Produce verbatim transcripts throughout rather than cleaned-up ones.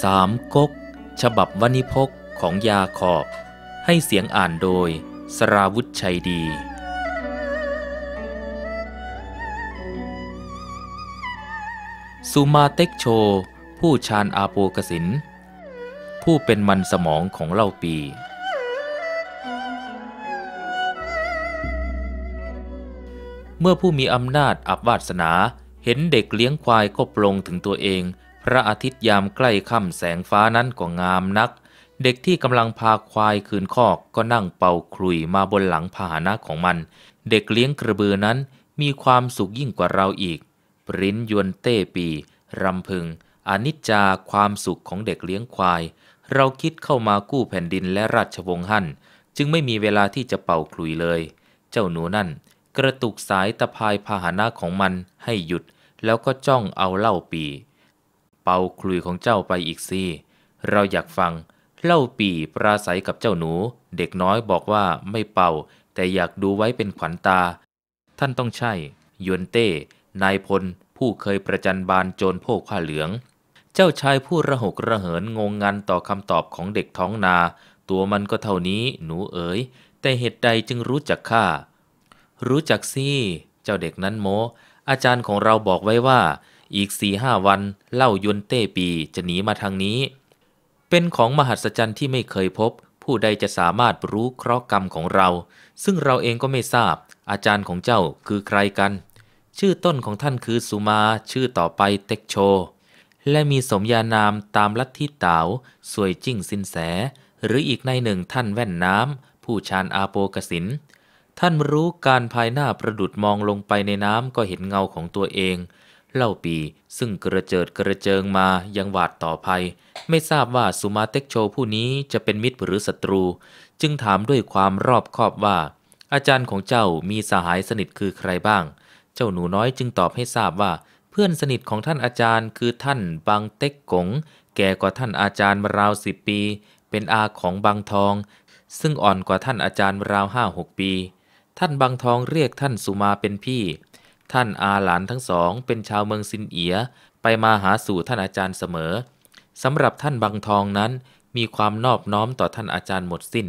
สามก๊กฉบับวนิพกของยาขอบให้เสียงอ่านโดยสราวุธชัยดีสุมาเต็กโชผู้ชาญอาโปกสินผู้เป็นมันสมองของเล่าปีเมื่อผู้มีอำนาจอับวาสนาเห็นเด็กเลี้ยงควายก็ปลงถึงตัวเองพระอาทิตย์ยามใกล้ค่ำแสงฟ้านั้นก็งามนักเด็กที่กำลังพาควายคืนคอกก็นั่งเป่าขลุ่ยมาบนหลังพาหนะของมันเด็กเลี้ยงกระบือนั้นมีความสุขยิ่งกว่าเราอีกปริ้นยวนเต้ปีรำพึงอนิจจาความสุขของเด็กเลี้ยงควายเราคิดเข้ามากู้แผ่นดินและราชวงศ์ฮั่นจึงไม่มีเวลาที่จะเป่าขลุ่ยเลยเจ้าหนูนั่นกระตุกสายตะพายพาหนะของมันให้หยุดแล้วก็จ้องเอาเล่าปีเป่าขลุ่ยของเจ้าไปอีกสิเราอยากฟังเล่าปีปราศัยกับเจ้าหนูเด็กน้อยบอกว่าไม่เป่าแต่อยากดูไว้เป็นขวัญตาท่านต้องใช่ยวนเต้นายพลผู้เคยประจันบานโจรโพกผ้าเหลืองเจ้าชายผู้ระหกระเหินงงงันต่อคำตอบของเด็กท้องนาตัวมันก็เท่านี้หนูเอ๋ยแต่เหตุใดจึงรู้จักข้ารู้จักสิเจ้าเด็กนั้นโมอาจารย์ของเราบอกไว้ว่าอีกสี่ห้าวันเล่ายวนเต้ปีจะหนีมาทางนี้เป็นของมหัศจรรย์ที่ไม่เคยพบผู้ใดจะสามารถรู้เคราะห์กรรมของเราซึ่งเราเองก็ไม่ทราบอาจารย์ของเจ้าคือใครกันชื่อต้นของท่านคือสุมาชื่อต่อไปเต็กโชและมีสมญานามตามลัทธิเต๋าสวยจิ้งสินแสหรืออีกในหนึ่งท่านแว่นน้ำผู้ชาญอาโปกสินท่านรู้การภายหน้าประดุจมองลงไปในน้ำก็เห็นเงาของตัวเองเล่าปีซึ่งกระเจิดกระเจิงมายังหวาดต่อภัยไม่ทราบว่าสุมาเต็กโชผู้นี้จะเป็นมิตรหรือศัตรูจึงถามด้วยความรอบคอบว่าอาจารย์ของเจ้ามีสหายสนิทคือใครบ้างเจ้าหนูน้อยจึงตอบให้ทราบว่าเพื่อนสนิทของท่านอาจารย์คือท่านบางเต็กกงแก่กว่าท่านอาจารย์มาราวสิบปีเป็นอาของบางทองซึ่งอ่อนกว่าท่านอาจารย์ราวห้าหกปีท่านบางทองเรียกท่านสุมาเป็นพี่ท่านอาหลานทั้งสองเป็นชาวเมืองซินเอียไปมาหาสู่ท่านอาจารย์เสมอสำหรับท่านบางทองนั้นมีความนอบน้อมต่อท่านอาจารย์หมดสิ้น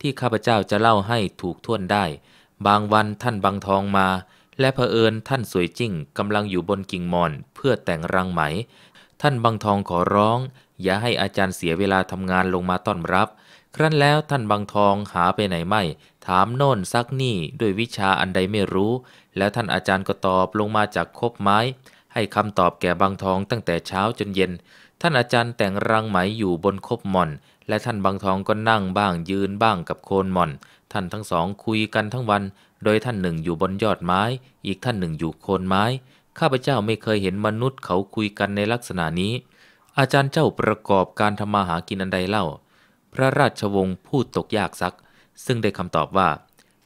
ที่ข้าพเจ้าจะเล่าให้ถูกท่วนได้บางวันท่านบางทองมาและเผอิญท่านสวยจิ้งกำลังอยู่บนกิ่งมอนเพื่อแต่งรังไหมท่านบางทองขอร้องอย่าให้อาจารย์เสียเวลาทำงานลงมาต้อนรับครั้นแล้วท่านบางทองหาไปไหนไม่ถามโน่นซักนี่ด้วยวิชาอันใดไม่รู้แล้วท่านอาจารย์ก็ตอบลงมาจากคบไม้ให้คำตอบแก่บางทองตั้งแต่เช้าจนเย็นท่านอาจารย์แต่งรังไหมอยู่บนคบหม่อนและท่านบางทองก็นั่งบ้างยืนบ้างกับโคนหม่อนท่านทั้งสองคุยกันทั้งวันโดยท่านหนึ่งอยู่บนยอดไม้อีกท่านหนึ่งอยู่โคนไม้ข้าพเจ้าไม่เคยเห็นมนุษย์เขาคุยกันในลักษณะนี้อาจารย์เจ้าประกอบการทำมาหากินอันใดเล่าพระราชวงศ์ผู้ตกยากซักซึ่งได้คำตอบว่า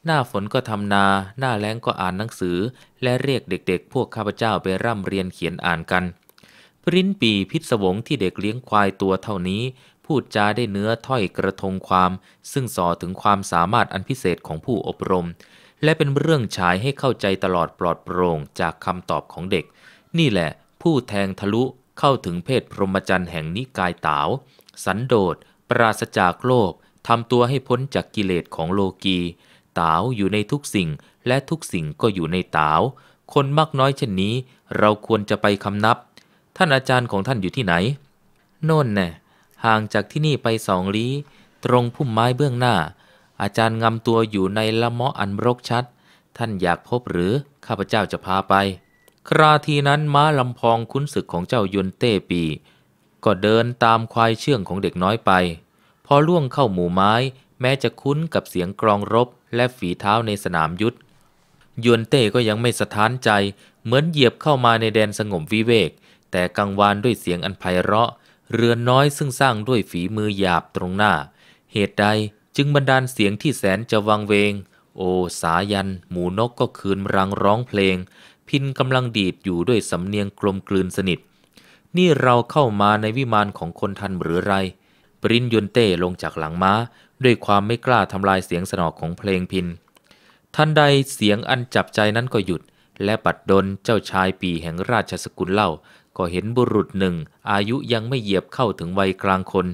หน้าฝนก็ทำนาหน้าแล้งก็อ่านหนังสือและเรียกเด็กๆพวกข้าพเจ้าไปร่ำเรียนเขียนอ่านกันปริ้นปีพิศวงที่เด็กเลี้ยงควายตัวเท่านี้พูดจาได้เนื้อถ้อยกระทงความซึ่งส่อถึงความสามารถอันพิเศษของผู้อบรมและเป็นเรื่องฉายให้เข้าใจตลอดปลอดโปร่งจากคำตอบของเด็กนี่แหละผู้แทงทะลุเข้าถึงเพศพรหมจรรย์แห่งนิกายเต๋าสันโดษปราศจากโลภทำตัวให้พ้นจากกิเลสของโลกีเต๋าอยู่ในทุกสิ่งและทุกสิ่งก็อยู่ในเต๋าคนมากน้อยเช่นนี้เราควรจะไปคำนับท่านอาจารย์ของท่านอยู่ที่ไหนโน่นแน่ห่างจากที่นี่ไปสองลี้ตรงพุ่มไม้เบื้องหน้าอาจารย์งำตัวอยู่ในละเมาะอันรกชัดท่านอยากพบหรือข้าพเจ้าจะพาไปคราทีนั้นม้าลำพองคุ้นศึกของเจ้ายวนเต้ปีก็เดินตามควายเชื่องของเด็กน้อยไปพอล่วงเข้าหมู่ไม้แม้จะคุ้นกับเสียงกลองรบและฝีเท้าในสนามยุทธยวนเต้ก็ยังไม่สะท้านใจเหมือนเหยียบเข้ามาในแดนสงบวิเวกแต่กังวานด้วยเสียงอันไพเราะเรือนน้อยซึ่งสร้างด้วยฝีมือหยาบตรงหน้าเหตุใดจึงบันดาลเสียงที่แสนจะวังเวงโอสายันหมูนกก็คืนรังร้องเพลงพินกำลังดีดอยู่ด้วยสำเนียงกลมกลืนสนิทนี่เราเข้ามาในวิมานของคนทันหรือไรปริ้นยวนเต้ลงจากหลังม้าด้วยความไม่กล้าทำลายเสียงสนอของเพลงพินทันใดเสียงอันจับใจนั้นก็หยุดและปัดดลเจ้าชายปีแห่งราชสกุลเล่า ก็เห็นบุรุษหนึ่งอายุยังไม่เหยียบเข้าถึงวัยกลางคน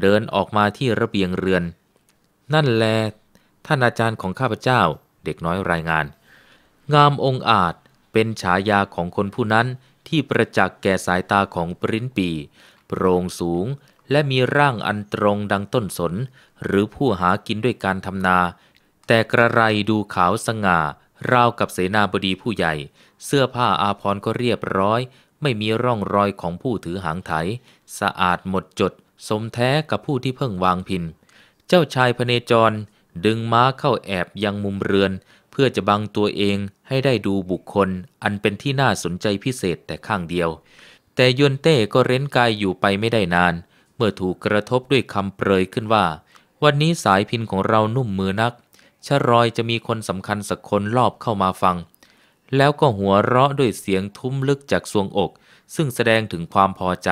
เดินออกมาที่ระเบียงเรือนนั่นแลท่านอาจารย์ของข้าพเจ้าเด็กน้อยรายงานงามองอาจเป็นฉายาของคนผู้นั้นที่ประจักษ์แก่สายตาของปริ้นปีโปร่งสูงและมีร่างอันตรงดังต้นสนหรือผู้หากินด้วยการทำนาแต่กระไรดูขาวสง่าราวกับเสนาบดีผู้ใหญ่เสื้อผ้าอาภรณ์ก็เรียบร้อยไม่มีร่องรอยของผู้ถือหางไถสะอาดหมดจดสมแท้กับผู้ที่เพิ่งวางพินเจ้าชายพเนจรดึงม้าเข้าแอบยังมุมเรือนเพื่อจะบังตัวเองให้ได้ดูบุคคลอันเป็นที่น่าสนใจพิเศษแต่ข้างเดียวแต่ยวนเต้ก็เร้นกายอยู่ไปไม่ได้นานเมื่อถูกกระทบด้วยคำเปรยขึ้นว่าวันนี้สายพินของเรานุ่มมือนักชะรอยจะมีคนสำคัญสักคนลอบเข้ามาฟังแล้วก็หัวเราะด้วยเสียงทุ้มลึกจากทรวงอกซึ่งแสดงถึงความพอใจ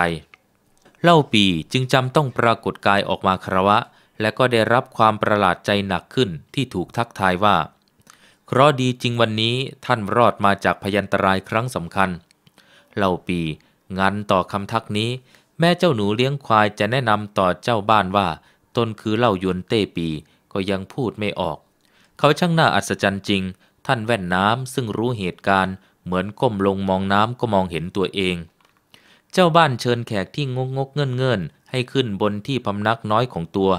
เล่าปีจึงจำต้องปรากฏกายออกมาคารวะและก็ได้รับความประหลาดใจหนักขึ้นที่ถูกทักทายว่าเคราะห์ดีจริงวันนี้ท่านรอดมาจากพยันตรายครั้งสำคัญเล่าปีงันต่อคำทักนี้แม่เจ้าหนูเลี้ยงควายจะแนะนำต่อเจ้าบ้านว่าตนคือเล่ายวนเต้ปีก็ยังพูดไม่ออกเขาช่างน่าอัศจรรย์จริงท่านแว่นน้ำซึ่งรู้เหตุการณ์เหมือนก้มลงมองน้ำก็มองเห็นตัวเองเจ้าบ้านเชิญแขกที่งกงกเงื่อนเงื่อนให้ขึ้นบนที่พำนักน้อยของตัว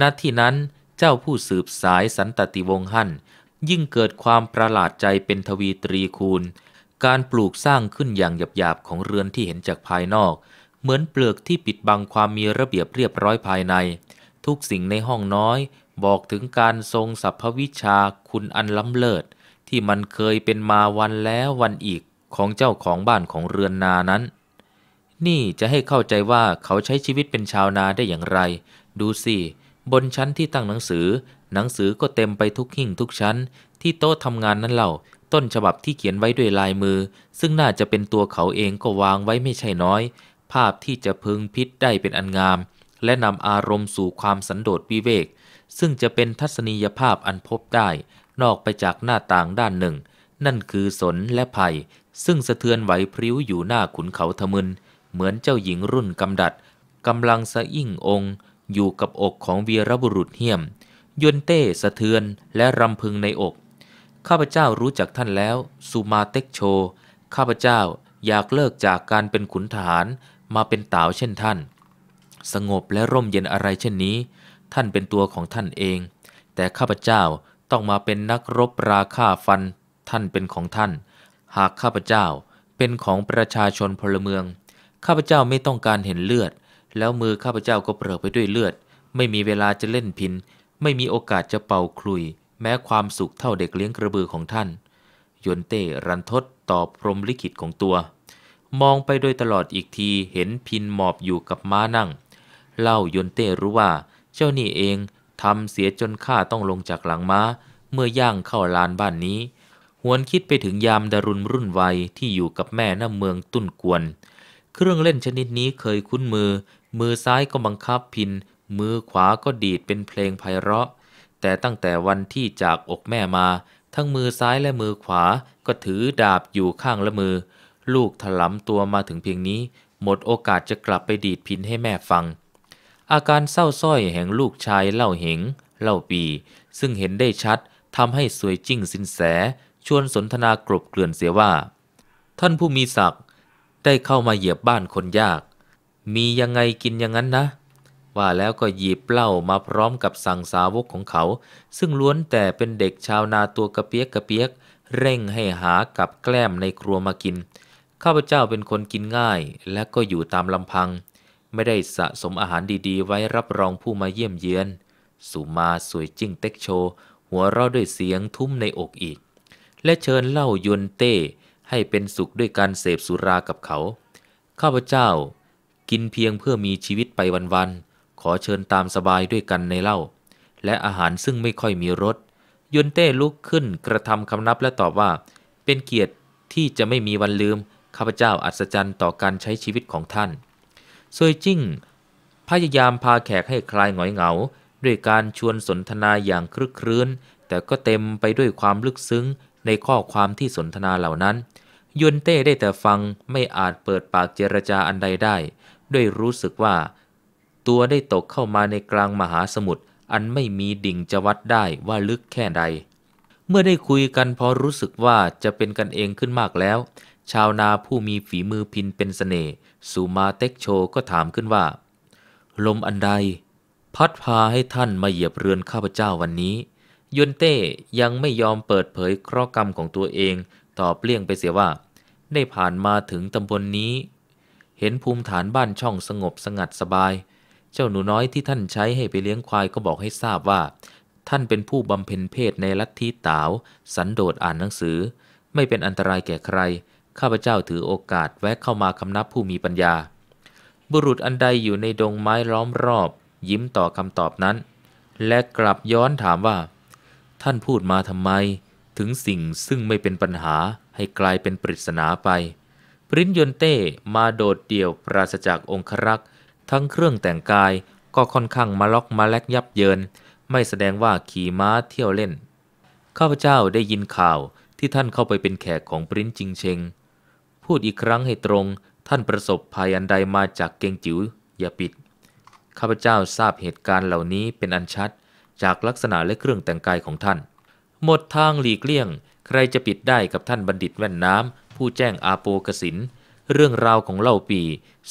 ณที่นั้นเจ้าผู้สืบสายสันตติวงศ์หั่นยิ่งเกิดความประหลาดใจเป็นทวีตรีคูณการปลูกสร้างขึ้นอย่างหยาบๆของเรือนที่เห็นจากภายนอกเหมือนเปลือกที่ปิดบังความมีระเบียบเรียบร้อยภายในทุกสิ่งในห้องน้อยบอกถึงการทรงสรรพวิชาคุณอันล้ำเลิศที่มันเคยเป็นมาวันแล้ววันอีกของเจ้าของบ้านของเรือนนานั้นนี่จะให้เข้าใจว่าเขาใช้ชีวิตเป็นชาวนาได้อย่างไรดูสิบนชั้นที่ตั้งหนังสือหนังสือก็เต็มไปทุกหิ้งทุกชั้นที่โต๊ะทำงานนั้นเล่าต้นฉบับที่เขียนไว้ด้วยลายมือซึ่งน่าจะเป็นตัวเขาเองก็วางไว้ไม่ใช่น้อยภาพที่จะพึงพิจได้เป็นอันงามและนำอารมณ์สู่ความสันโดษวิเวกซึ่งจะเป็นทัศนียภาพอันพบได้นอกไปจากหน้าต่างด้านหนึ่งนั่นคือสนและไผ่ซึ่งสะเทือนไหวพริ้วอยู่หน้าขุนเขาทะมึนเหมือนเจ้าหญิงรุ่นกำดัดกำลังสะอิ่งองค์อยู่กับอกของวีรบุรุษเหี้ยมยวนเต้สะเทือนและรำพึงในอกข้าพเจ้ารู้จักท่านแล้วสุมาเต็กโชข้าพเจ้าอยากเลิกจากการเป็นขุนทหารมาเป็นต่าวเช่นท่านสงบและร่มเย็นอะไรเช่นนี้ท่านเป็นตัวของท่านเองแต่ข้าพเจ้าต้องมาเป็นนักรบราฆ่าฟันท่านเป็นของท่านหากข้าพเจ้าเป็นของประชาชนพลเมืองข้าพเจ้าไม่ต้องการเห็นเลือดแล้วมือข้าพเจ้าก็เปรอะไปด้วยเลือดไม่มีเวลาจะเล่นพินไม่มีโอกาสจะเป่าคลุยแม้ความสุขเท่าเด็กเลี้ยงกระบือของท่านยวนเต้รันทดตอบพรหมลิขิตของตัวมองไปโดยตลอดอีกทีเห็นพินหมอบอยู่กับม้านั่งเล่ายวนเต้รู้ว่าเจ้านี่เองทำเสียจนข้าต้องลงจากหลังม้าเมื่อย่างเข้าลานบ้านนี้หวนคิดไปถึงยามดารุณรุ่นวัยที่อยู่กับแม่หน้าเมืองตุ้นกวนเครื่องเล่นชนิดนี้เคยคุ้นมือมือซ้ายก็บังคับพินมือขวาก็ดีดเป็นเพลงไพเราะแต่ตั้งแต่วันที่จากอกแม่มาทั้งมือซ้ายและมือขวาก็ถือดาบอยู่ข้างละมือลูกถลำตัวมาถึงเพียงนี้หมดโอกาสจะกลับไปดีดพินให้แม่ฟังอาการเศร้าส้อยแห่งลูกชายเล่าเหงเล่าปีซึ่งเห็นได้ชัดทำให้สวยจิ้งสินแสชวนสนทนากลบเกลื่อนเสียว่าท่านผู้มีศักดิ์ได้เข้ามาเหยียบบ้านคนยากมียังไงกินอย่างนั้นนะว่าแล้วก็หยิบเหล้ามาพร้อมกับสั่งสาวกของเขาซึ่งล้วนแต่เป็นเด็กชาวนาตัวกระเปียกกระเปียกเร่งให้หากับแกล้มในครัวมากินข้าพเจ้าเป็นคนกินง่ายและก็อยู่ตามลำพังไม่ได้สะสมอาหารดีๆไว้รับรองผู้มาเยี่ยมเยือนสุมาสวยจิ้งเต็กโชหัวเราะด้วยเสียงทุ้มในอกอีกและเชิญเล่ายวนเต้ให้เป็นสุขด้วยการเสพสุรากับเขาข้าพเจ้ากินเพียงเพื่อมีชีวิตไปวันๆขอเชิญตามสบายด้วยกันในเหล้าและอาหารซึ่งไม่ค่อยมีรสยวนเต้ลุกขึ้นกระทำคำนับและตอบว่าเป็นเกียรติที่จะไม่มีวันลืมข้าพเจ้าอัศจรรย์ต่อการใช้ชีวิตของท่านซวยจิ้งพยายามพาแขกให้คลายหงอยเหงาด้วยการชวนสนทนาอย่างครึกครื้นแต่ก็เต็มไปด้วยความลึกซึ้งในข้อความที่สนทนาเหล่านั้น ยวนเต้ได้แต่ฟังไม่อาจเปิดปากเจรจาอันใดได้ด้วยรู้สึกว่าตัวได้ตกเข้ามาในกลางมหาสมุทรอันไม่มีดิ่งจะวัดได้ว่าลึกแค่ใดเมื่อได้คุยกันพอรู้สึกว่าจะเป็นกันเองขึ้นมากแล้วชาวนาผู้มีฝีมือพินเป็นเสน่ห์สุมาเต็กโชก็ถามขึ้นว่าลมอันใดพัดพาให้ท่านมาเหยียบเรือนข้าพเจ้าวันนี้ยวนเต้ยังไม่ยอมเปิดเผยเคราะห์กรรมของตัวเองตอบเลี่ยงไปเสียว่าได้ผ่านมาถึงตำบล น, นี้เห็นภูมิฐานบ้านช่องสงบสงัดสบายเจ้าหนูน้อยที่ท่านใช้ให้ไปเลี้ยงควายก็บอกให้ทราบว่าท่านเป็นผู้บำเพ็ญเพศในลัทธิต๋าวสันโดษอ่านหนังสือไม่เป็นอันตรายแก่ใครข้าพเจ้าถือโอกาสแวะเข้ามาคำนับผู้มีปัญญาบุรุษอันใดอยู่ในดงไม้ล้อมรอบยิ้มต่อคำตอบนั้นและกลับย้อนถามว่าท่านพูดมาทำไมถึงสิ่งซึ่งไม่เป็นปัญหาให้กลายเป็นปริศนาไปปรินยนเต้มาโดดเดี่ยวปราศจากองครักษ์ทั้งเครื่องแต่งกายก็ค่อนข้างมาล็อกมาแลกยับเยินไม่แสดงว่าขี่ม้าเที่ยวเล่นข้าพเจ้าได้ยินข่าวที่ท่านเข้าไปเป็นแขกของปรินจิงเชงพูดอีกครั้งให้ตรงท่านประสบภัยอันใดมาจากเกงจิ๋วอย่าปิดข้าพเจ้าทราบเหตุการณ์เหล่านี้เป็นอันชัดจากลักษณะและเครื่องแต่งกายของท่านหมดทางหลีกเลี่ยงใครจะปิดได้กับท่านบัณฑิตแว่นน้ำผู้แจ้งอาโปกสินเรื่องราวของเล่าปี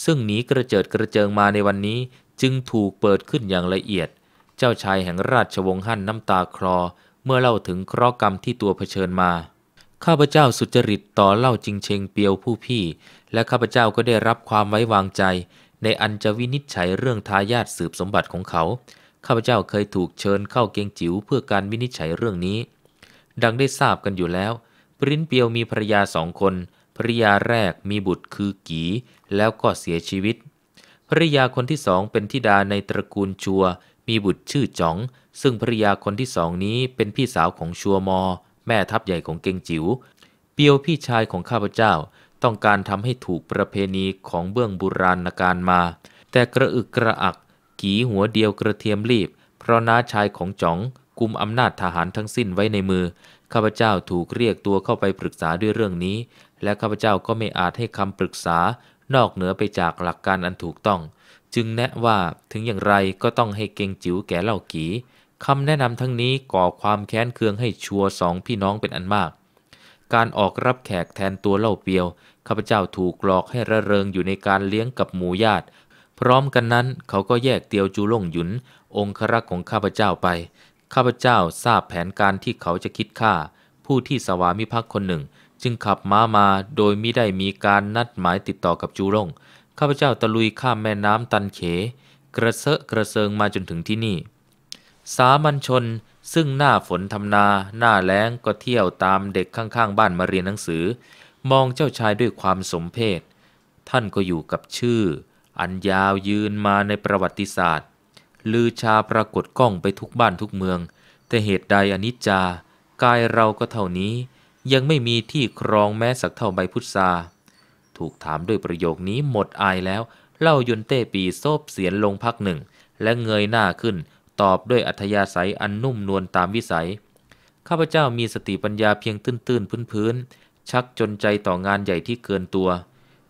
ซึ่งหนีกระเจิดกระเจิงมาในวันนี้จึงถูกเปิดขึ้นอย่างละเอียดเจ้าชายแห่งราชวงศ์ฮั่นน้ำตาคลอเมื่อเล่าถึงเคราะห์กรรมที่ตัวเผชิญมาข้าพเจ้าสุจริตต่อเล่าจิงเชงเปียวผู้พี่และข้าพเจ้าก็ได้รับความไว้วางใจในอันจะวินิจฉัยเรื่องทายาทสืบสมบัติของเขาข้าพเจ้าเคยถูกเชิญเข้าเกียงจิ๋วเพื่อการวินิจฉัยเรื่องนี้ดังได้ทราบกันอยู่แล้วปรินเปียวมีภรรยาสองคนภรรยาแรกมีบุตรคือกีแล้วก็เสียชีวิตภรรยาคนที่สองเป็นธิดาในตระกูลชัวมีบุตรชื่อจ๋องซึ่งภรรยาคนที่สองนี้เป็นพี่สาวของชัวมอแม่ทัพใหญ่ของเกียงจิ๋วเปียวพี่ชายของข้าพเจ้าต้องการทำให้ถูกประเพณีของเบื้องบุราณกาลมาแต่กระอึกกระอักกีหัวเดียวกระเทียมรีบเพราะน้าชายของจ๋องกุมอำนาจทหารทั้งสิ้นไว้ในมือข้าพเจ้าถูกเรียกตัวเข้าไปปรึกษาด้วยเรื่องนี้และข้าพเจ้าก็ไม่อาจให้คำปรึกษานอกเหนือไปจากหลักการอันถูกต้องจึงแนะว่าถึงอย่างไรก็ต้องให้เกงจิ๋วแก่เหล่ากีคำแนะนำทั้งนี้ก่อความแค้นเคืองให้ชัวสองพี่น้องเป็นอันมากการออกรับแขกแทนตัวเหล่าเปียวข้าพเจ้าถูกหลอกให้ระเริงอยู่ในการเลี้ยงกับหมู่ญาติพร้อมกันนั้นเขาก็แยกเตียวจูล่งหยุนองครักษ์ของข้าพเจ้าไปข้าพเจ้าทราบแผนการที่เขาจะคิดฆ่าผู้ที่สวามิภักดิ์คนหนึ่งจึงขับม้ามาโดยมิได้มีการนัดหมายติดต่อกับจูล่งข้าพเจ้าตะลุยข้ามแม่น้ำตันเขกระเซาะกระเซิงมาจนถึงที่นี่สามัญชนซึ่งหน้าฝนทำนาหน้าแล้งก็เที่ยวตามเด็กข้างๆบ้านมาเรียนหนังสือมองเจ้าชายด้วยความสมเพชท่านก็อยู่กับชื่ออันยาวยืนมาในประวัติศาสตร์ลือชาปรากฏก้องไปทุกบ้านทุกเมืองแต่เหตุใดอนิจจากายเราก็เท่านี้ยังไม่มีที่ครองแม้สักเท่าใบพุทราถูกถามด้วยประโยคนี้หมดอายแล้วเล่ายนเต้ปีโซบเสียนลงพักหนึ่งและเงยหน้าขึ้นตอบด้วยอัธยาศัยอันนุ่มนวลตามวิสัยข้าพเจ้ามีสติปัญญาเพียงตื้นๆพื้นๆชักจนใจต่องานใหญ่ที่เกินตัว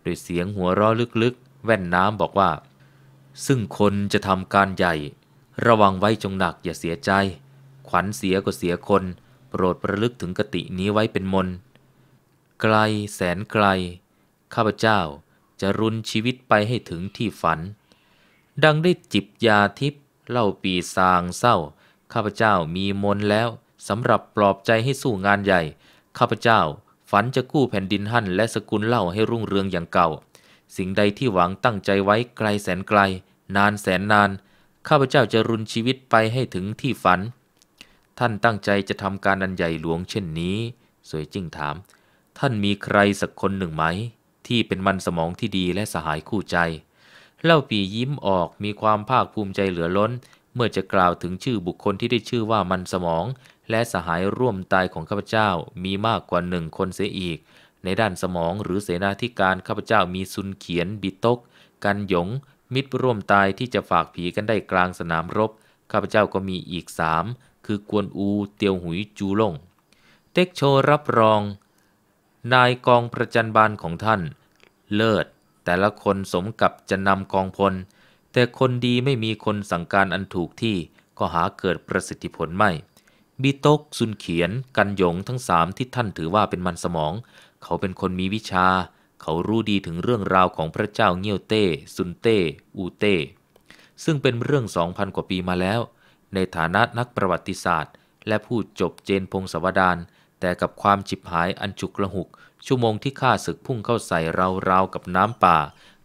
ด้วยเสียงหัวเราะลึกๆแว่นน้ำบอกว่าซึ่งคนจะทำการใหญ่ระวังไว้จงหนักอย่าเสียใจขวัญเสียก็เสียคนโปรดประลึกถึงกตินี้ไว้เป็นมนไกลแสนไกลข้าพเจ้าจะรุนชีวิตไปให้ถึงที่ฝันดังได้จิบยาทิพย์เล่าปีสางเศร้าข้าพเจ้ามีมนแล้วสำหรับปลอบใจให้สู้งานใหญ่ข้าพเจ้าฝันจะกู้แผ่นดินฮั่นและสกุลเล่าให้รุ่งเรืองอย่างเก่าสิ่งใดที่หวังตั้งใจไว้ไกลแสนไกลนานแสนนานข้าพเจ้าจะรุนชีวิตไปให้ถึงที่ฝันท่านตั้งใจจะทำการอันใหญ่หลวงเช่นนี้สวยจิ้งถามท่านมีใครสักคนหนึ่งไหมที่เป็นมันสมองที่ดีและสหายคู่ใจเล่าปียิ้มออกมีความภาคภูมิใจเหลือล้นเมื่อจะกล่าวถึงชื่อบุคคลที่ได้ชื่อว่ามันสมองและสหายร่วมตายของข้าพเจ้ามีมากกว่าหนึ่งคนเสียอีกในด้านสมองหรือเสนาธิการข้าพเจ้ามีซุนเขียนบิตกกันหยงมิตรร่วมตายที่จะฝากผีกันได้กลางสนามรบข้าพเจ้าก็มีอีกสามคือกวนอูเตียวหุยจูล่งเต็กโชรับรอง นายกองประจัญบาลของท่านเลิศแต่ละคนสมกับจะนำกองพลแต่คนดีไม่มีคนสั่งการอันถูกที่ก็หาเกิดประสิทธิผลไม่บีตกซุนเขียนกันหยงทั้งสามที่ท่านถือว่าเป็นมันสมองเขาเป็นคนมีวิชาเขารู้ดีถึงเรื่องราวของพระเจ้าเงี่ยวเต้ซุนเต้อูเต้ซึ่งเป็นเรื่องสองพันกว่าปีมาแล้วในฐานะนักประวัติศาสตร์และผู้จบเจนพงศาวดารแต่กับความฉิบหายอันฉุกละหุกชั่วโมงที่ข้าศึกพุ่งเข้าใส่เราราวกับน้ำป่า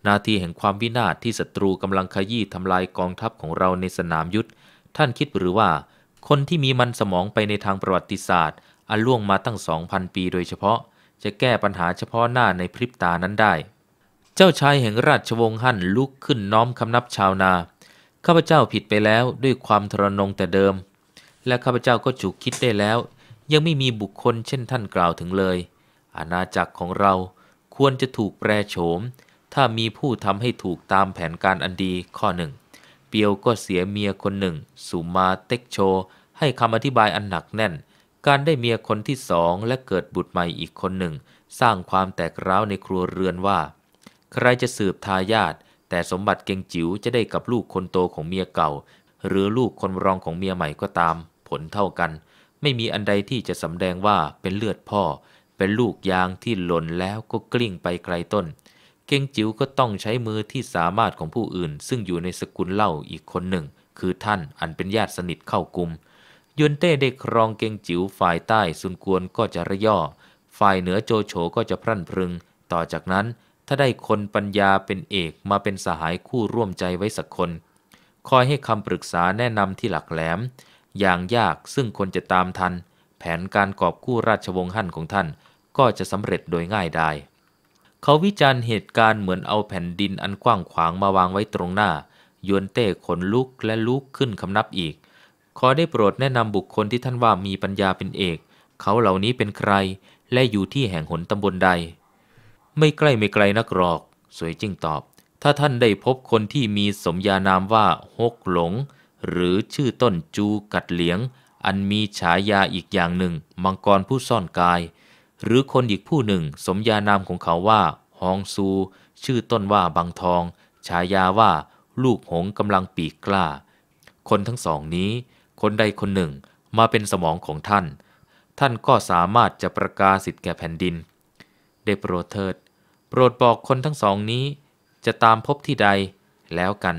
นาทีแห่งความวินาศที่ศัตรูกำลังขยี้ทำลายกองทัพของเราในสนามยุทธท่านคิดหรือว่าคนที่มีมันสมองไปในทางประวัติศาสตร์อันล่วงมาตั้ง สองพัน ปีโดยเฉพาะจะแก้ปัญหาเฉพาะหน้าในพริบตานั้นได้เจ้าชายแห่งราชวงศ์ฮั่นลุกขึ้นน้อมคำนับชาวนาข้าพเจ้าผิดไปแล้วด้วยความทรนงแต่เดิมและข้าพเจ้าก็จุกคิดได้แล้วยังไม่มีบุคคลเช่นท่านกล่าวถึงเลยอาณาจักรของเราควรจะถูกแปรโฉมถ้ามีผู้ทำให้ถูกตามแผนการอันดีข้อหนึ่งเปียวก็เสียเมียคนหนึ่งสุมาเต็กโชให้คำอธิบายอันหนักแน่นการได้เมียคนที่สองและเกิดบุตรใหม่อีกคนหนึ่งสร้างความแตกร้าวในครัวเรือนว่าใครจะสืบทายาทแต่สมบัติเก่งจิ๋วจะได้กับลูกคนโตของเมียเก่าหรือลูกคนรองของเมียใหม่ก็ตามผลเท่ากันไม่มีอันใดที่จะสำแดงว่าเป็นเลือดพ่อเป็นลูกยางที่หล่นแล้วก็กลิ้งไปไกลต้นเก่งจิ๋วก็ต้องใช้มือที่สามารถของผู้อื่นซึ่งอยู่ในสกุลเล่าอีกคนหนึ่งคือท่านอันเป็นญาติสนิทเข้ากุมยวนเต้ได้ครองเก่งจิ๋วฝ่ายใต้ซุนกวนก็จะระย่อฝ่ายเหนือโจโฉก็จะพรั่นพรึงต่อจากนั้นถ้าได้คนปัญญาเป็นเอกมาเป็นสหายคู่ร่วมใจไว้สักคนคอยให้คำปรึกษาแนะนำที่หลักแหลมอย่างยากซึ่งคนจะตามทันแผนการกอบกู้ราชวงศ์ฮั่นของท่านก็จะสำเร็จโดยง่ายดายเขาวิจารณ์เหตุการณ์เหมือนเอาแผ่นดินอันกว้างขวางมาวางไว้ตรงหน้ายวนเต้ขนลุกและลุกขึ้นคำนับอีกขอได้โปรดแนะนำบุคคลที่ท่านว่ามีปัญญาเป็นเอกเขาเหล่านี้เป็นใครและอยู่ที่แห่งหนตำบลใดไม่ใกล้ไม่ไกลนักหรอกสวยจิ้งตอบถ้าท่านได้พบคนที่มีสมญานามว่าฮกหลงหรือชื่อต้นจูกัดเหลียงอันมีฉายาอีกอย่างหนึ่งมังกรผู้ซ่อนกายหรือคนอีกผู้หนึ่งสมญานามของเขาว่าฮองซูชื่อต้นว่าบางทองฉายาว่าลูกหงกำลังปีกกล้าคนทั้งสองนี้คนใดคนหนึ่งมาเป็นสมองของท่านท่านก็สามารถจะประกาศสิทธิ์แก่แผ่นดินได้โปรดเถิดโปรดบอกคนทั้งสองนี้จะตามพบที่ใดแล้วกัน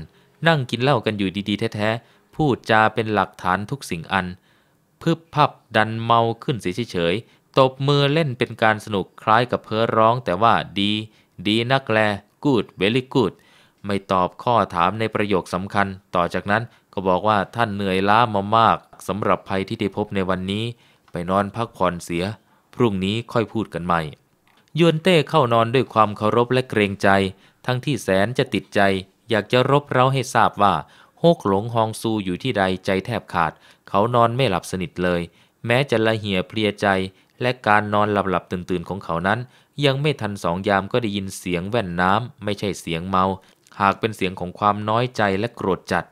นั่งกินเหล้ากันอยู่ดีๆแท้ๆพูดจาเป็นหลักฐานทุกสิ่งอันพึบพับดันเมาขึ้นเสียเฉยๆตบมือเล่นเป็นการสนุกคล้ายกับเพ้อร้องแต่ว่าดีดีนักแล good very good ไม่ตอบข้อถามในประโยคสำคัญต่อจากนั้นก็บอกว่าท่านเหนื่อยล้ามามากสำหรับภัยที่ได้พบในวันนี้ไปนอนพักผ่อนเสียพรุ่งนี้ค่อยพูดกันใหม่ยวนเต้เข้านอนด้วยความเคารพและเกรงใจทั้งที่แสนจะติดใจอยากจะรบเร้าให้ทราบว่าฮกหลงฮองซูอยู่ที่ใดใจแทบขาดเขานอนไม่หลับสนิทเลยแม้จะละเหี่ยเพลียใจและการนอนหลับๆตื่นๆของเขานั้นยังไม่ทันสองยามก็ได้ยินเสียงแว่นน้ำไม่ใช่เสียงเมาหากเป็นเสียงของความน้อยใจและโกรธจัด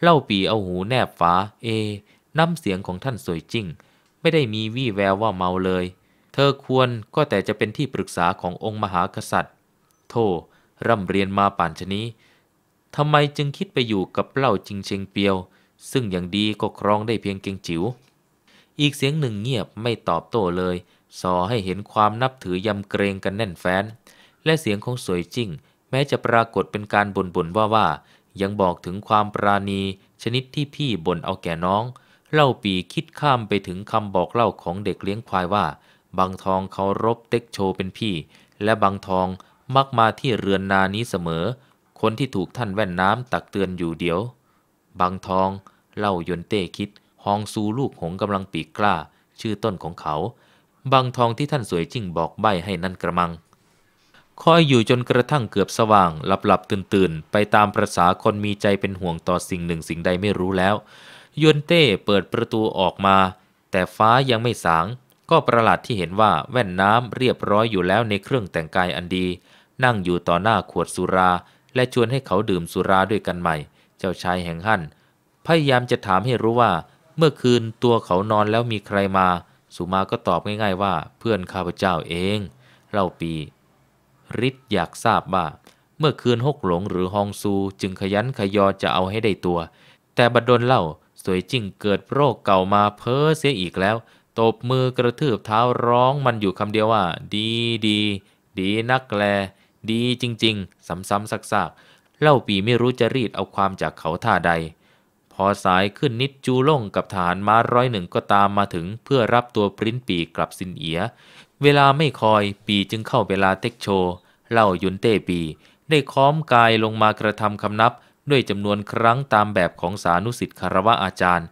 เล่าปี่เอาหูแนบฝาเอน้ำเสียงของท่านสวยจริงไม่ได้มีวี่แววว่าเมาเลยเธอควรก็แต่จะเป็นที่ปรึกษาขององค์มหากษัตริย์โธ่ร่ำเรียนมาป่านชะนี้ทำไมจึงคิดไปอยู่กับเล่าจิงเชงเปียวซึ่งอย่างดีก็ครองได้เพียงเก่งจิ๋วอีกเสียงหนึ่งเงียบไม่ตอบโต้เลยสอให้เห็นความนับถือยำเกรงกันแน่นแฟ้นและเสียงของสวยจิ้งแม้จะปรากฏเป็นการบ่นๆว่าว่ายังบอกถึงความปราณีชนิดที่พี่บ่นเอาแก่น้องเล่าปีคิดข้ามไปถึงคำบอกเล่าของเด็กเลี้ยงควายว่าบางทองเคารพเต็กโชเป็นพี่และบางทองมักมาที่เรือนนานี้เสมอคนที่ถูกท่านแว่นน้ำตักเตือนอยู่เดี๋ยวบางทองเล่ายนเต้คิดฮองซูลูกหงกำลังปีกกล้าชื่อต้นของเขาบางทองที่ท่านสวยจิ้งบอกใบ้ให้นั่นกระมังคอยอยู่จนกระทั่งเกือบสว่างหลับหลับตื่นตื่นไปตามประสาคนมีใจเป็นห่วงต่อสิ่งหนึ่งสิ่งใดไม่รู้แล้วยนเต้เปิดประตูออกมาแต่ฟ้ายังไม่สางก็ประหลาดที่เห็นว่าแว่นน้ำเรียบร้อยอยู่แล้วในเครื่องแต่งกายอันดีนั่งอยู่ต่อหน้าขวดสุราและชวนให้เขาดื่มสุราด้วยกันใหม่เจ้าชายแห่งฮั่นพยายามจะถามให้รู้ว่าเมื่อคืนตัวเขานอนแล้วมีใครมาสุมาก็ตอบง่ายๆว่าเพื่อนข้าพเจ้าเอง เล่าปีฤทธิ์อยากทราบว่าเมื่อคืนฮกหลงหรือฮองซูจึงขยันขยอจะเอาให้ได้ตัวแต่บัดดลเล่าสวยจิ้งเกิดโรคเก่ามาเพ้อเสียอีกแล้วตบมือกระทืบเท้าร้องมันอยู่คำเดียวว่าดีดีดีนักแลดีจริงๆซ้ำๆซักๆเล่าปีไม่รู้จะรีดเอาความจากเขาท่าใดพอสายขึ้นนิดจูล่งกับทหารม้าร้อยหนึ่งก็ตามมาถึงเพื่อรับตัวปริ้นปีกลับสินเอียเวลาไม่คอยปีจึงเข้าเวลาเต็กโชเล่ายุนเต้ปีได้ค้อมกายลงมากระทำคำนับด้วยจำนวนครั้งตามแบบของสานุสิทธิ์คารวะอาจารย์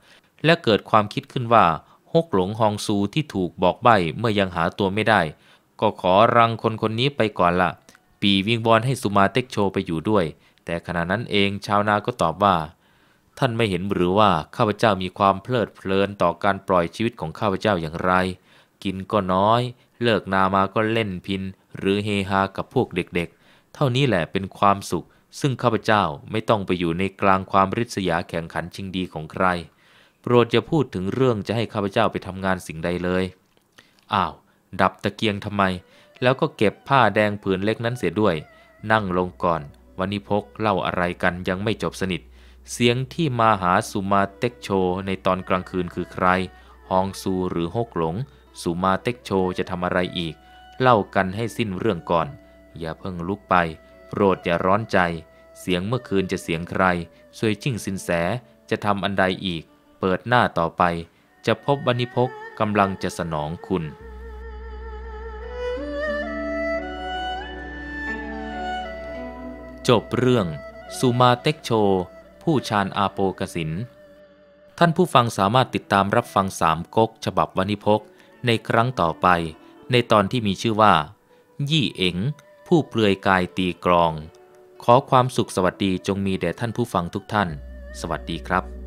และเกิดความคิดขึ้นว่าฮกหลงฮองซูที่ถูกบอกใบ้เมื่อยังหาตัวไม่ได้ก็ขอรังคนคนนี้ไปก่อนละปีวิงบอลให้สุมาเต็กโชไปอยู่ด้วยแต่ขณะนั้นเองชาวนาก็ตอบว่าท่านไม่เห็นหรือว่าข้าพเจ้ามีความเพลิดเพลินต่อการปล่อยชีวิตของข้าพเจ้าอย่างไรกินก็น้อยเลิกนามาก็เล่นพินหรือเฮฮากับพวกเด็กๆเท่านี้แหละเป็นความสุขซึ่งข้าพเจ้าไม่ต้องไปอยู่ในกลางความริษยาแข่งขันชิงดีของใครโปรดอย่าพูดถึงเรื่องจะให้ข้าพเจ้าไปทำงานสิ่งใดเลยอ้าวดับตะเกียงทำไมแล้วก็เก็บผ้าแดงผืนเล็กนั้นเสียด้วยนั่งลงก่อนวันนี้พกเล่าอะไรกันยังไม่จบสนิทเสียงที่มาหาสุมาเต็กโชในตอนกลางคืนคือใครฮองซูหรือฮกหลงสุมาเต็กโชจะทำอะไรอีกเล่ากันให้สิ้นเรื่องก่อนอย่าเพิ่งลุกไปโปรดอย่าร้อนใจเสียงเมื่อคืนจะเสียงใครซวยจิ้งสินแสจะทำอันใดอีกเปิดหน้าต่อไปจะพบวันิพกกำลังจะสนองคุณจบเรื่องสุมาเต็กโชผู้ชาญอาโปกสินท่านผู้ฟังสามารถติดตามรับฟังสามก๊กฉบับวันิพกในครั้งต่อไปในตอนที่มีชื่อว่ายี่เอ๋งผู้เปลือยกายตีกลองขอความสุขสวัสดีจงมีแด่ท่านผู้ฟังทุกท่านสวัสดีครับ